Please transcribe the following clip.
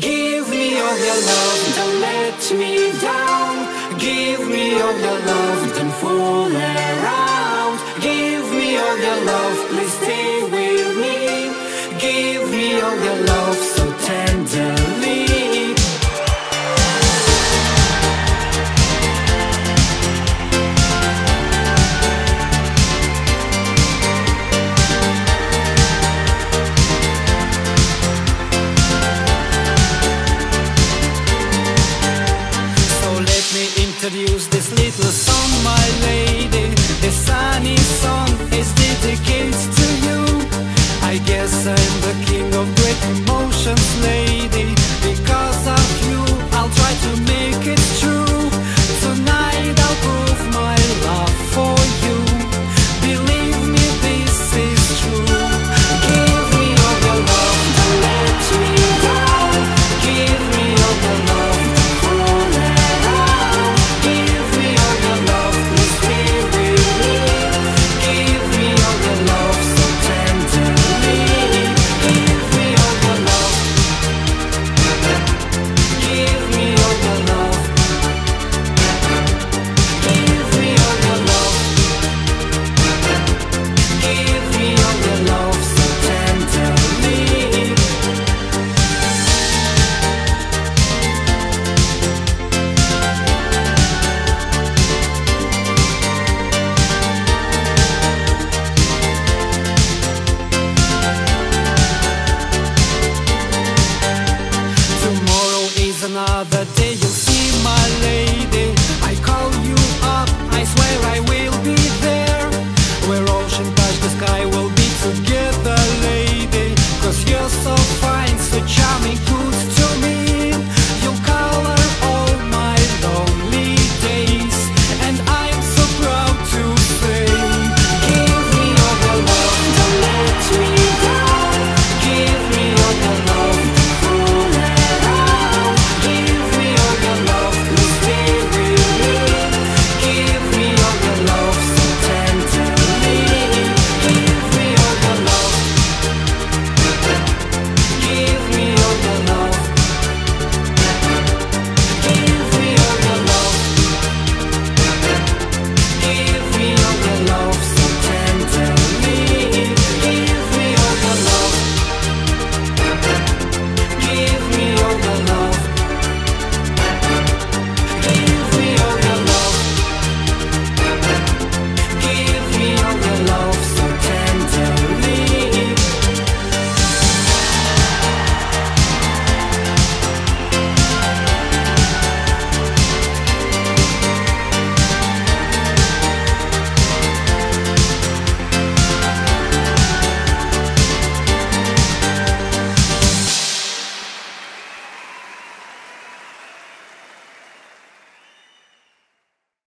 Give me all your love, don't let me down. Give me all your love, don't fool around. Give me all your love, please stay with me. Give me all your love so tenderly. Introduce this little song, my lady. This sunny song is dedicated to you. I guess I'm the king of great emotions, lady. Because of you, I'll try to make it true.